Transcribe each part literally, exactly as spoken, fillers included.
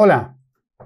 Hola,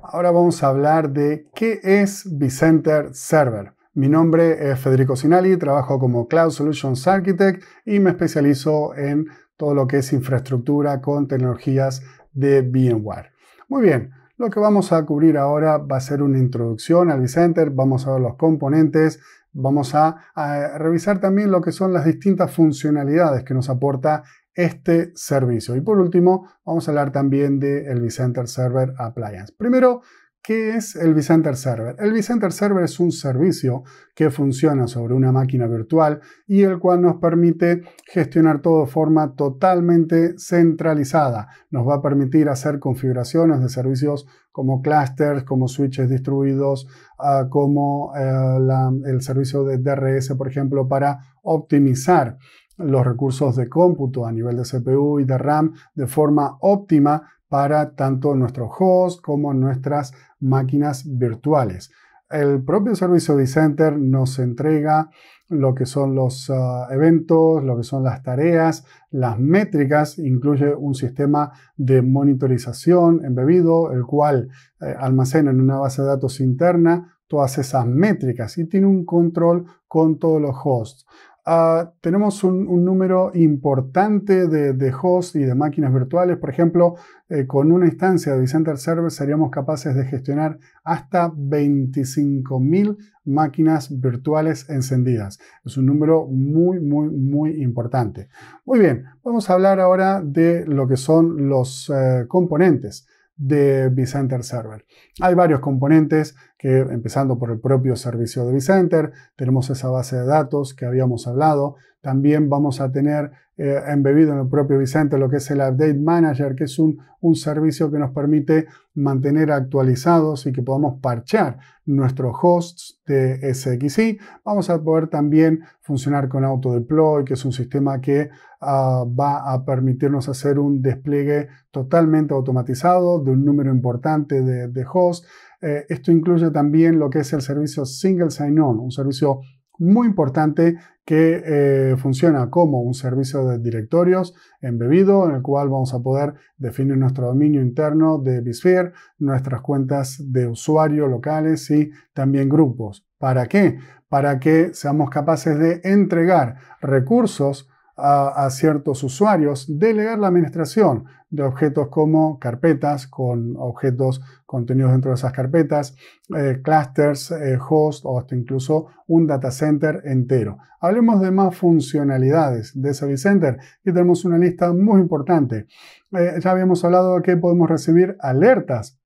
ahora vamos a hablar de qué es vCenter Server. Mi nombre es Federico Cinali, trabajo como Cloud Solutions Architect y me especializo en todo lo que es infraestructura con tecnologías de VMware. Muy bien, lo que vamos a cubrir ahora va a ser una introducción al vCenter, vamos a ver los componentes, vamos a, a revisar también lo que son las distintas funcionalidades que nos aporta este servicio. Y por último, vamos a hablar también del vCenter Server Appliance. Primero, ¿qué es el vCenter Server? El vCenter Server es un servicio que funciona sobre una máquina virtual y el cual nos permite gestionar todo de forma totalmente centralizada. Nos va a permitir hacer configuraciones de servicios como clusters, como switches distribuidos, uh, como uh, la, el servicio de D R S, por ejemplo, para optimizar los recursos de cómputo a nivel de C P U y de RAM de forma óptima para tanto nuestro host como nuestras máquinas virtuales. El propio servicio vCenter nos entrega lo que son los uh, eventos, lo que son las tareas, las métricas, incluye un sistema de monitorización embebido, el cual eh, almacena en una base de datos interna todas esas métricas y tiene un control con todos los hosts. Uh, tenemos un, un número importante de, de hosts y de máquinas virtuales. Por ejemplo, eh, con una instancia de vCenter Server seríamos capaces de gestionar hasta veinticinco mil máquinas virtuales encendidas. Es un número muy, muy, muy importante. Muy bien, vamos a hablar ahora de lo que son los eh, componentes de vCenter Server. Hay varios componentes que, empezando por el propio servicio de vCenter, tenemos esa base de datos que habíamos hablado. También vamos a tener eh, embebido en el propio vCenter lo que es el Update Manager, que es un, un servicio que nos permite mantener actualizados y que podamos parchar nuestros hosts de S X I. Vamos a poder también funcionar con Autodeploy, que es un sistema que uh, va a permitirnos hacer un despliegue totalmente automatizado de un número importante de, de hosts. Eh, esto incluye también lo que es el servicio Single Sign-On, un servicio muy importante que eh, funciona como un servicio de directorios embebido, en el cual vamos a poder definir nuestro dominio interno de vSphere, nuestras cuentas de usuario locales y también grupos. ¿Para qué? Para que seamos capaces de entregar recursos A, a ciertos usuarios, delegar la administración de objetos como carpetas con objetos contenidos dentro de esas carpetas, eh, clusters, eh, hosts o hasta incluso un data center entero. Hablemos de más funcionalidades de ese vCenter y tenemos una lista muy importante. Eh, ya habíamos hablado de que podemos recibir alertas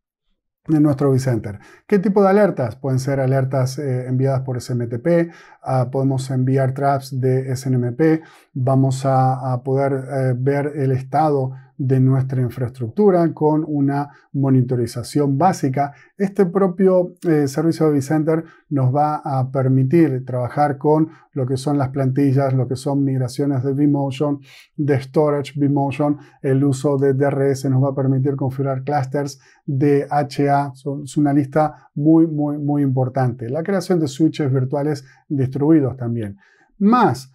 de nuestro vCenter. ¿Qué tipo de alertas? Pueden ser alertas eh, enviadas por S M T P, uh, podemos enviar traps de S N M P, vamos a, a poder eh, ver el estado de nuestra infraestructura con una monitorización básica. Este propio eh, servicio de vCenter nos va a permitir trabajar con lo que son las plantillas, lo que son migraciones de vMotion, de storage vMotion, el uso de D R S, nos va a permitir configurar clusters de H A, es una lista muy, muy, muy importante. La creación de switches virtuales distribuidos también. Más,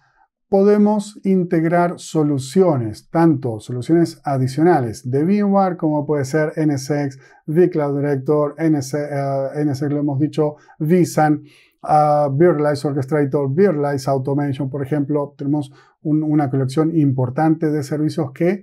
podemos integrar soluciones, tanto soluciones adicionales de VMware como puede ser N S X, vCloud Director, N S X, uh, N S X lo hemos dicho, vSAN, uh, vRealize Orchestrator, vRealize Automation, por ejemplo. Tenemos un, una colección importante de servicios que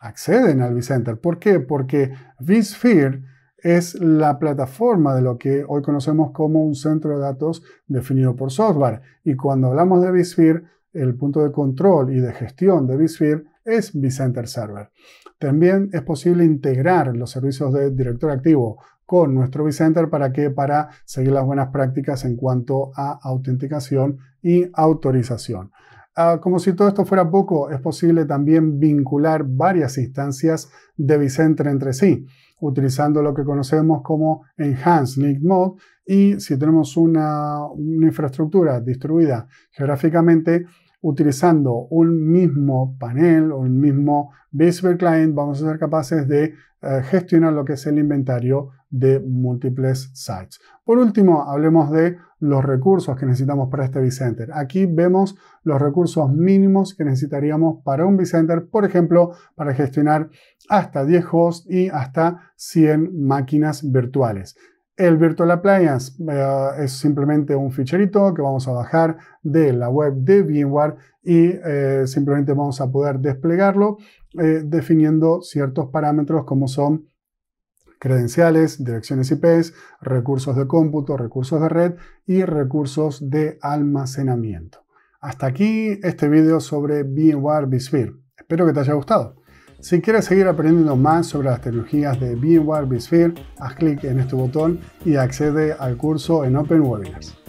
acceden al vCenter. ¿Por qué? Porque vSphere es la plataforma de lo que hoy conocemos como un centro de datos definido por software. Y cuando hablamos de vSphere, el punto de control y de gestión de vSphere es vCenter Server. También es posible integrar los servicios de directorio activo con nuestro vCenter para que para seguir las buenas prácticas en cuanto a autenticación y autorización. Uh, como si todo esto fuera poco, es posible también vincular varias instancias de vCenter entre sí, utilizando lo que conocemos como Enhanced Link Mode, y si tenemos una, una infraestructura distribuida geográficamente, utilizando un mismo panel o el mismo vSphere Client, vamos a ser capaces de eh, gestionar lo que es el inventario de múltiples sites. Por último, hablemos de los recursos que necesitamos para este vCenter. Aquí vemos los recursos mínimos que necesitaríamos para un vCenter, por ejemplo, para gestionar hasta diez hosts y hasta cien máquinas virtuales. El Virtual Appliance eh, es simplemente un ficherito que vamos a bajar de la web de VMware y eh, simplemente vamos a poder desplegarlo eh, definiendo ciertos parámetros como son credenciales, direcciones I P, recursos de cómputo, recursos de red y recursos de almacenamiento. Hasta aquí este video sobre VMware vSphere. Espero que te haya gustado. Si quieres seguir aprendiendo más sobre las tecnologías de VMware vSphere, haz clic en este botón y accede al curso en OpenWebinars.